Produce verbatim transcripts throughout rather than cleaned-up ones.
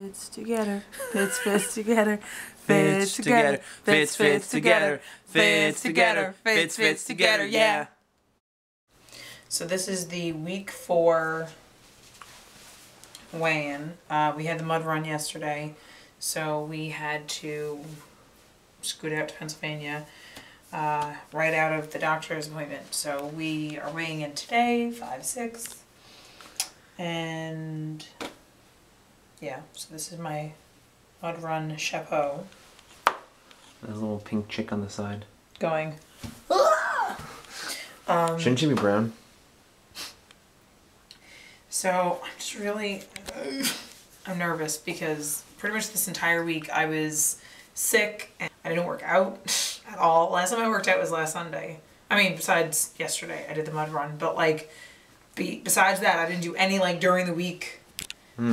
Fits together, fits, fits together, fits together, fits, fits together, fits together, fits, fits together, yeah. So this is the week four weigh-in. Uh, we had the mud run yesterday, so we had to scoot out to Pennsylvania uh, right out of the doctor's appointment. So we are weighing in today, five six, and... yeah, so this is my mud run chapeau. There's a little pink chick on the side. Going. Ah! Um, Shouldn't she be brown? So I'm just really, I'm nervous because pretty much this entire week I was sick and I didn't work out at all. Last time I worked out was last Sunday. I mean, besides yesterday, I did the mud run, but like, be, besides that, I didn't do any like during the week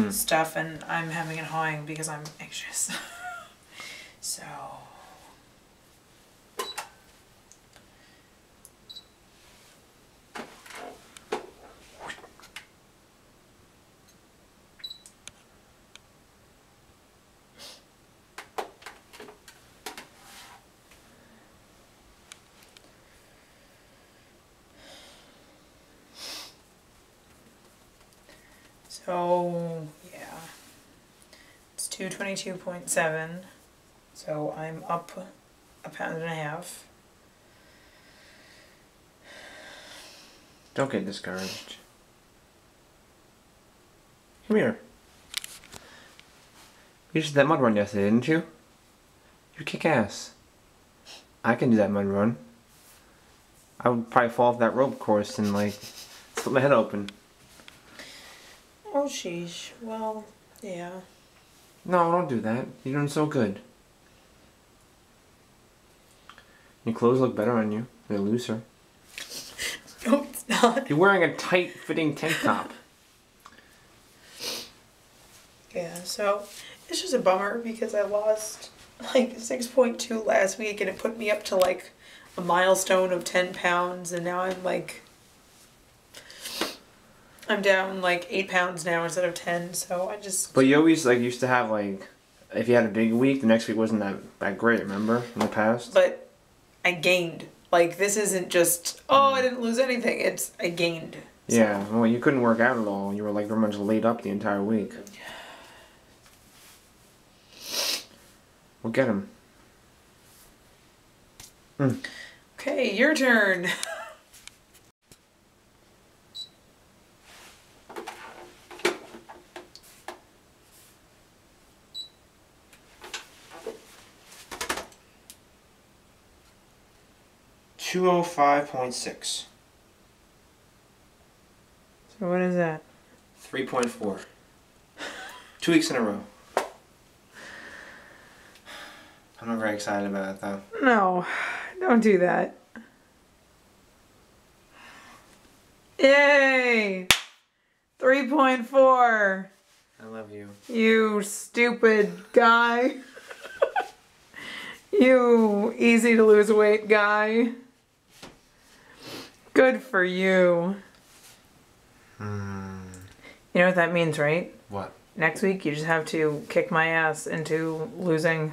stuff, and I'm having it hawing because I'm anxious. So So, yeah, it's two twenty-two point seven, so I'm up a pound and a half. Don't get discouraged. Come here. You just did that mud run yesterday, didn't you? You kick ass. I can do that mud run. I would probably fall off that rope course and like split my head open. Oh, sheesh. Well, yeah. No, don't do that. You're doing so good. Your clothes look better on you. They're looser. No, it's not. You're wearing a tight-fitting tank top. Yeah, so it's just a bummer because I lost like six point two last week and it put me up to like a milestone of ten pounds, and now I'm like... I'm down like eight pounds now instead of ten, so I just... But you always like used to have like, if you had a big week, the next week wasn't that, that great, remember? In the past? But I gained. Like, this isn't just, oh, I didn't lose anything. It's, I gained. So. Yeah, well, you couldn't work out at all. You were like very much laid up the entire week. We'll get him. Mm. Okay, your turn. two oh five point six. So what is that? three point four. Two weeks in a row. I'm not very excited about it though. No, don't do that. Yay! three point four. I love you. You stupid guy. You easy to lose weight guy. Good for you. Mm. You know what that means, right? What? Next week you just have to kick my ass into losing.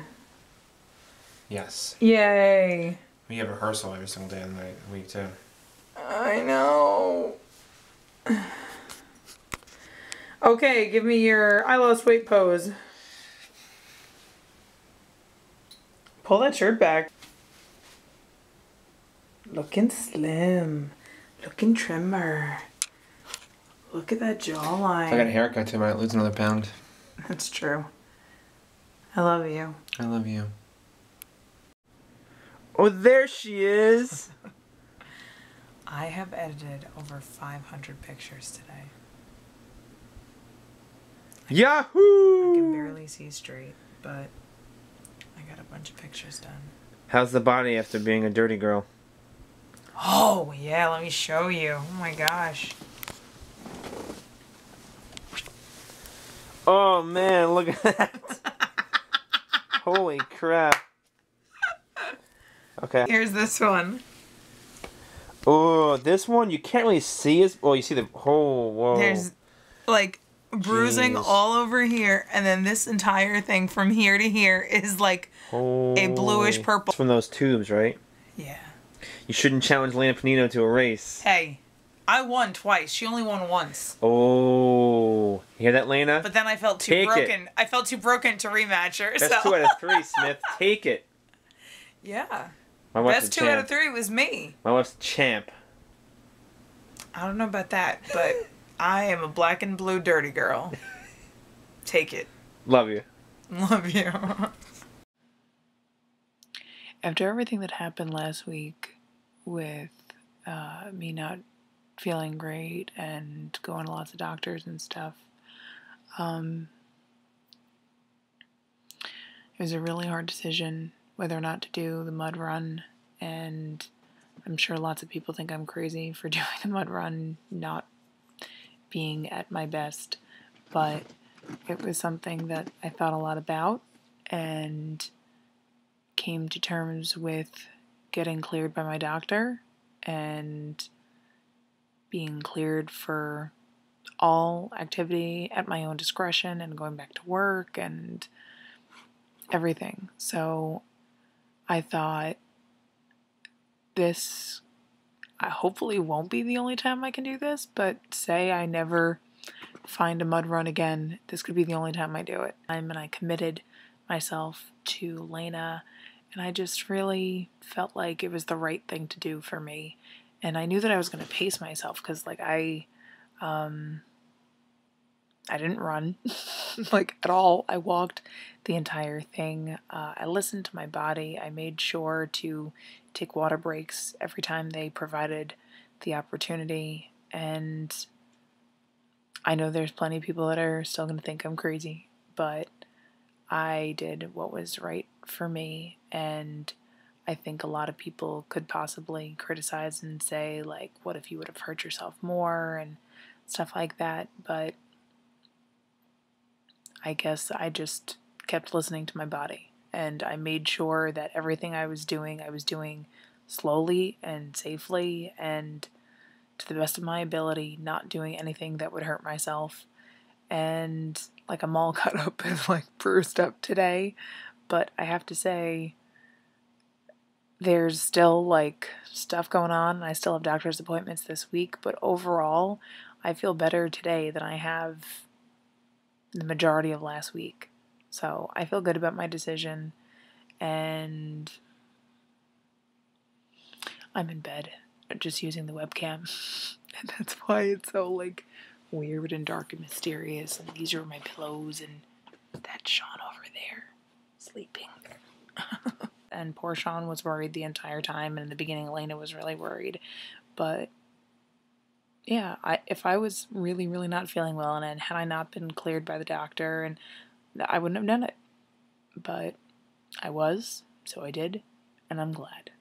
Yes. Yay. We have rehearsal every single day of the night, week too. I know. Okay, give me your I lost weight pose. Pull that shirt back. Looking slim, looking trimmer. Look at that jawline. If I got a haircut too, I might lose another pound. That's true. I love you. I love you. Oh, there she is. I have edited over five hundred pictures today. I Yahoo! I can barely see straight, but I got a bunch of pictures done. How's the body after being a dirty girl? Oh, yeah, let me show you. Oh my gosh. Oh man, look at that. Holy crap. Okay. Here's this one. Oh, this one you can't really see. Is, oh, you see the whole, whoa. There's like bruising Jeez. all over here, and then this entire thing from here to here is like Holy. a bluish purple. It's from those tubes, right? Yeah. You shouldn't challenge Lana Panino to a race. Hey, I won twice. She only won once. Oh, you hear that, Lana? But then I felt too Take broken. It. I felt too broken to rematch her. That's so. two out of three, Smith. Take it. Yeah. My wife's Best two champ. out of three was me. My wife's champ. I don't know about that, but I am a black and blue dirty girl. Take it. Love you. Love you. After everything that happened last week with uh, me not feeling great and going to lots of doctors and stuff, um, it was a really hard decision whether or not to do the mud run, and I'm sure lots of people think I'm crazy for doing the mud run, not being at my best, but it was something that I thought a lot about and came to terms with getting cleared by my doctor and being cleared for all activity at my own discretion and going back to work and everything. So I thought, this I hopefully won't be the only time I can do this, but say I never find a mud run again, this could be the only time I do it. I'm, and I committed myself to Lana, and I just really felt like it was the right thing to do for me. And I knew that I was going to pace myself because, like, I, um, I didn't run, like, at all. I walked the entire thing. Uh, I listened to my body. I made sure to take water breaks every time they provided the opportunity. And I know there's plenty of people that are still going to think I'm crazy, but I did what was right for me. And I think a lot of people could possibly criticize and say, like, what if you would have hurt yourself more and stuff like that. But I guess I just kept listening to my body, and I made sure that everything I was doing, I was doing slowly and safely and to the best of my ability, not doing anything that would hurt myself. And like, I'm all cut up and like bruised up today, but I have to say there's still like stuff going on. I still have doctor's appointments this week, but overall I feel better today than I have the majority of last week. So I feel good about my decision, and I'm in bed just using the webcam, and that's why it's so like weird and dark and mysterious, and these are my pillows, and that's Sean over there sleeping. And poor Sean was worried the entire time, and in the beginning Lana was really worried, but yeah, I, if I was really, really not feeling well, and had I not been cleared by the doctor, and I wouldn't have done it. But I was, so I did, and I'm glad.